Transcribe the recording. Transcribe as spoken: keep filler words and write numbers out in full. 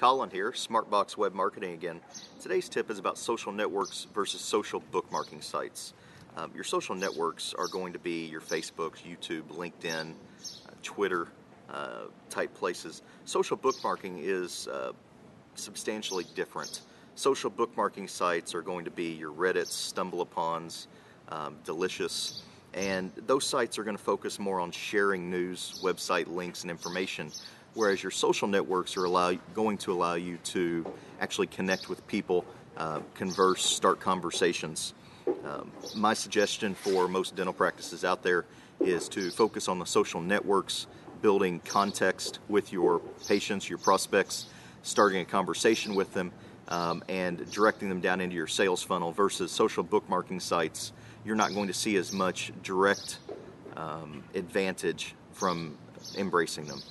Colin here, Smartbox Web Marketing again. Today's tip is about social networks versus social bookmarking sites. Um, your social networks are going to be your Facebook, YouTube, LinkedIn, uh, Twitter uh, type places. Social bookmarking is uh, substantially different. Social bookmarking sites are going to be your Reddits, StumbleUpons, um, Delicious, and those sites are going to focus more on sharing news, website links, and information, whereas your social networks are allow, going to allow you to actually connect with people, uh, converse, start conversations. Um, my suggestion for most dental practices out there is to focus on the social networks, building context with your patients, your prospects, starting a conversation with them, um, and directing them down into your sales funnel versus social bookmarking sites. You're not going to see as much direct um, advantage from embracing them.